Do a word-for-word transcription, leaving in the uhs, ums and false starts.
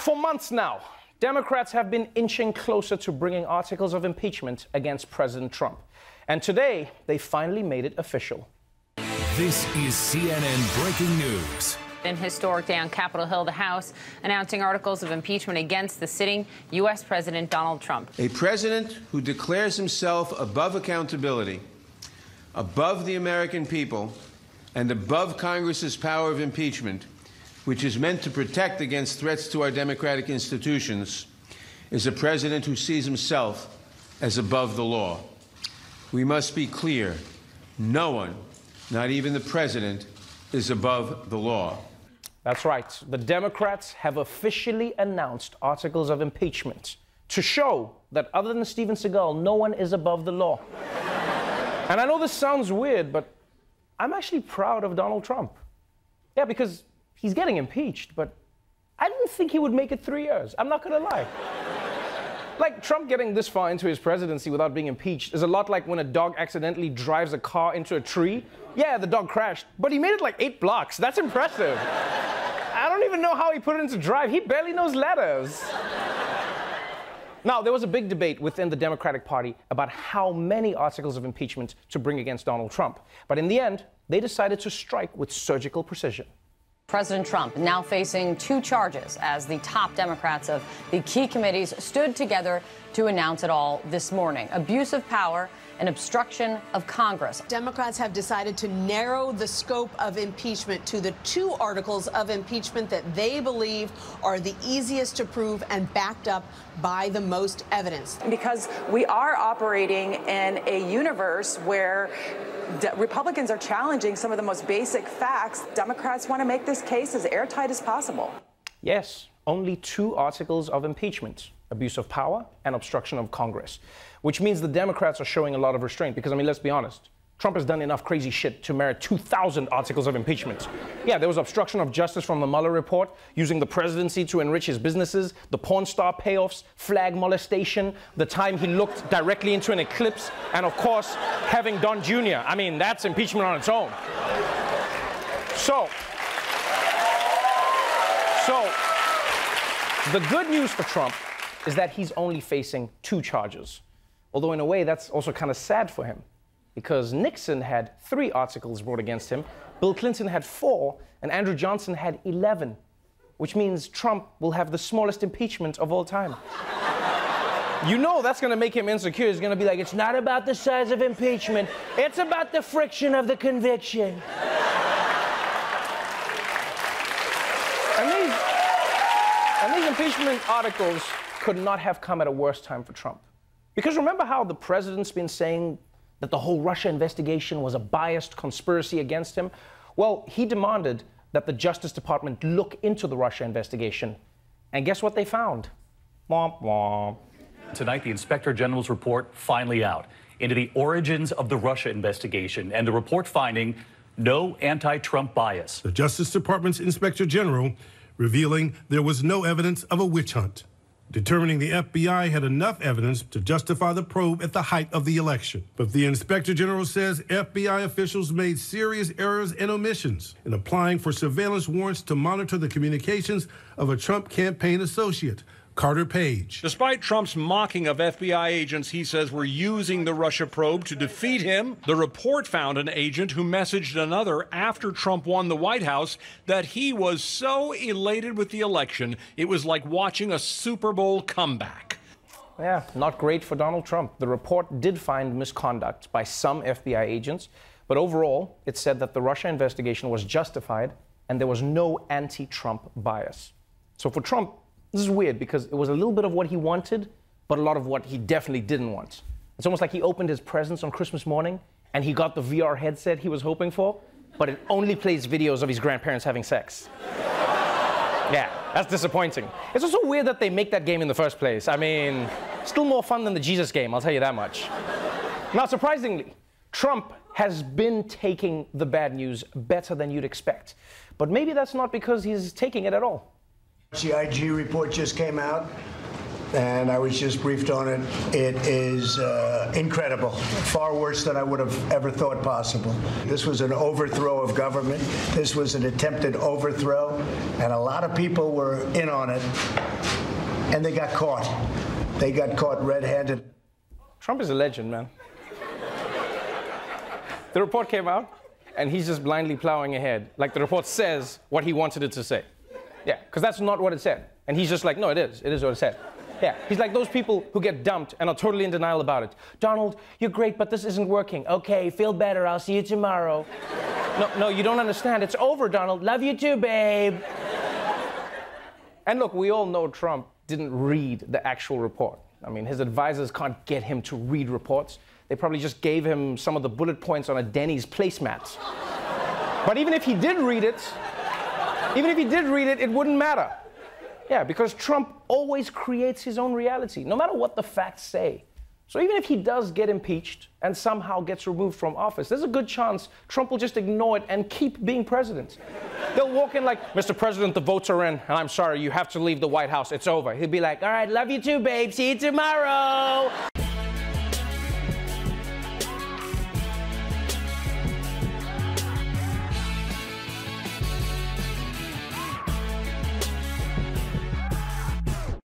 For months now, Democrats have been inching closer to bringing articles of impeachment against President Trump. And today, they finally made it official. This is C N N Breaking News. In historic day on Capitol Hill, the House announcing articles of impeachment against the sitting U S President Donald Trump. A president who declares himself above accountability, above the American people, and above Congress's power of impeachment, which is meant to protect against threats to our democratic institutions, is a president who sees himself as above the law. We must be clear. No one, not even the president, is above the law. That's right. The Democrats have officially announced articles of impeachment to show that other than Steven Seagal, no one is above the law. And I know this sounds weird, but I'm actually proud of Donald Trump. Yeah, because he's getting impeached, but I didn't think he would make it three years. I'm not gonna lie. Like, Trump getting this far into his presidency without being impeached is a lot like when a dog accidentally drives a car into a tree. Yeah, the dog crashed, but he made it like eight blocks. That's impressive. I don't even know how he put it into drive. He barely knows letters. Now, there was a big debate within the Democratic Party about how many articles of impeachment to bring against Donald Trump. But in the end, they decided to strike with surgical precision. President Trump now facing two charges as the top Democrats of the key committees stood together to announce it all this morning. Abuse of power and obstruction of Congress. Democrats have decided to narrow the scope of impeachment to the two articles of impeachment that they believe are the easiest to prove and backed up by the most evidence. Because we are operating in a universe where Republicans are challenging some of the most basic facts. Democrats want to make this case as airtight as possible. Yes, only two articles of impeachment, abuse of power and obstruction of Congress, which means the Democrats are showing a lot of restraint because, I mean, let's be honest, Trump has done enough crazy shit to merit two thousand articles of impeachment. Yeah, there was obstruction of justice from the Mueller report, using the presidency to enrich his businesses, the porn star payoffs, flag molestation, the time he looked directly into an eclipse, and of course, having Don Junior I mean, that's impeachment on its own. So, so, the good news for Trump is that he's only facing two charges. Although in a way, that's also kind of sad for him, because Nixon had three articles brought against him, Bill Clinton had four, and Andrew Johnson had eleven, which means Trump will have the smallest impeachment of all time. You know that's gonna make him insecure. He's gonna be like, it's not about the size of impeachment, it's about the friction of the conviction. And these, and these impeachment articles could not have come at a worse time for Trump. Because remember how the president's been saying that the whole Russia investigation was a biased conspiracy against him? Well, he demanded that the Justice Department look into the Russia investigation. And guess what they found? Womp womp. Tonight, the Inspector General's report finally out into the origins of the Russia investigation, and the report finding no anti-Trump bias. The Justice Department's Inspector General revealing there was no evidence of a witch hunt, determining the F B I had enough evidence to justify the probe at the height of the election. But the Inspector General says F B I officials made serious errors and omissions in applying for surveillance warrants to monitor the communications of a Trump campaign associate, Carter Page. Despite Trump's mocking of F B I agents he says were using the Russia probe to defeat him, the report found an agent who messaged another after Trump won the White House that he was so elated with the election, it was like watching a Super Bowl comeback. Yeah, not great for Donald Trump. The report did find misconduct by some F B I agents, but overall, it said that the Russia investigation was justified and there was no anti-Trump bias. So for Trump, this is weird because it was a little bit of what he wanted, but a lot of what he definitely didn't want. It's almost like he opened his presents on Christmas morning and he got the V R headset he was hoping for, but it only plays videos of his grandparents having sex. Yeah, that's disappointing. It's also weird that they make that game in the first place. I mean, still more fun than the Jesus game, I'll tell you that much. Now, surprisingly, Trump has been taking the bad news better than you'd expect. But maybe that's not because he's taking it at all. The I G report just came out. and I was just briefed on it. It is uh, incredible, far worse than I would have ever thought possible. This was an overthrow of government. This was an attempted overthrow, and a lot of people were in on it, and they got caught. They got caught red-handed. Trump is a legend, man. The report came out, and he's just blindly plowing ahead. Like, the report says what he wanted it to say. Yeah, because that's not what it said. And he's just like, no, it is. It is what it said. Yeah, he's like those people who get dumped and are totally in denial about it. Donald, you're great, but this isn't working. Okay, feel better. I'll see you tomorrow. No, no, you don't understand. It's over, Donald. Love you too, babe. And look, we all know Trump didn't read the actual report. I mean, his advisors can't get him to read reports. They probably just gave him some of the bullet points on a Denny's placemat. But even if he did read it, even if he did read it, it wouldn't matter. Yeah, because Trump always creates his own reality, no matter what the facts say. So even if he does get impeached and somehow gets removed from office, there's a good chance Trump will just ignore it and keep being president. They'll walk in like, Mister President, the votes are in, and I'm sorry, you have to leave the White House. It's over. He'll be like, all right, love you too, babe. See you tomorrow.